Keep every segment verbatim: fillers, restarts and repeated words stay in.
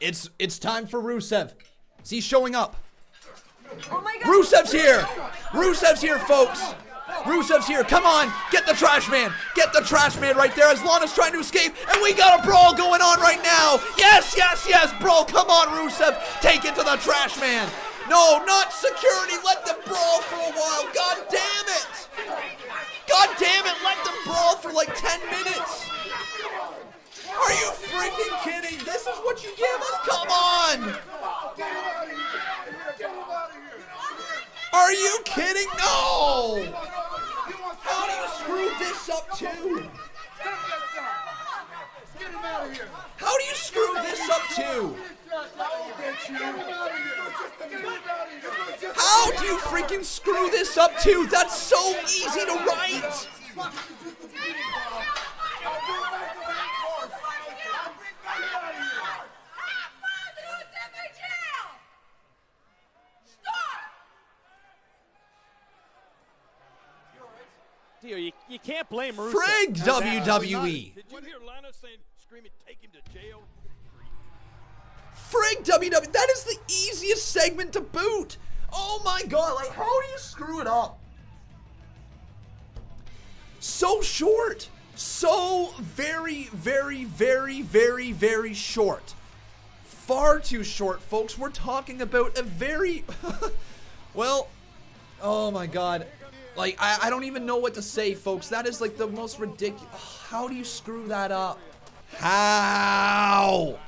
It's it's time for Rusev. Is he showing up? Oh my God. Rusev's here. Rusev's here, folks. Rusev's here. Come on. Get the trash man. Get the trash man right there as Lana's trying to escape. And we got a brawl going on right now. Yes, yes, yes, brawl. Come on, Rusev. Take it to the trash man. No, not security. Let them brawl for a while. God damn it. God damn it. Let them brawl for like ten minutes. Are you freaking kidding? This is what you give us? Come on. Are you kidding? No! How do you screw this up too? How do you screw this up too? How do you freaking screw this up too? That's so easy to write! You, you can't blame Rusev. Frig W W E. Did you hear Lana saying, screaming, take him to jail? Frig W W E. That is the easiest segment to boot. Oh my God. Like, how do you screw it up? So short. So very, very, very, very, very short. Far too short, folks. We're talking about a very, well, oh my God. Like, I, I don't even know what to say, folks. That is, like, the most ridiculous. Oh, how do you screw that up? How?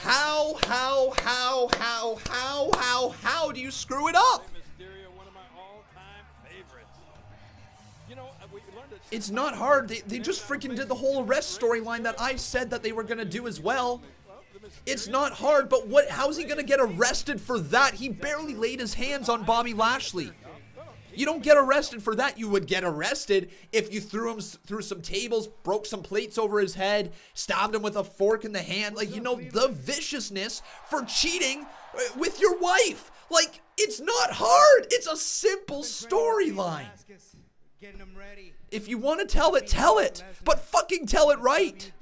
How, how, how, how, how, how, how do you screw it up? It's not hard. They, they just freaking did the whole arrest storyline that I said that they were going to do as well. It's not hard, but what? How's he going to get arrested for that? He barely laid his hands on Bobby Lashley. You don't get arrested for that. You would get arrested if you threw him through some tables, broke some plates over his head, stabbed him with a fork in the hand. Like, you know, the viciousness for cheating with your wife. Like, it's not hard. It's a simple storyline. If you want to tell it, tell it. But fucking tell it right.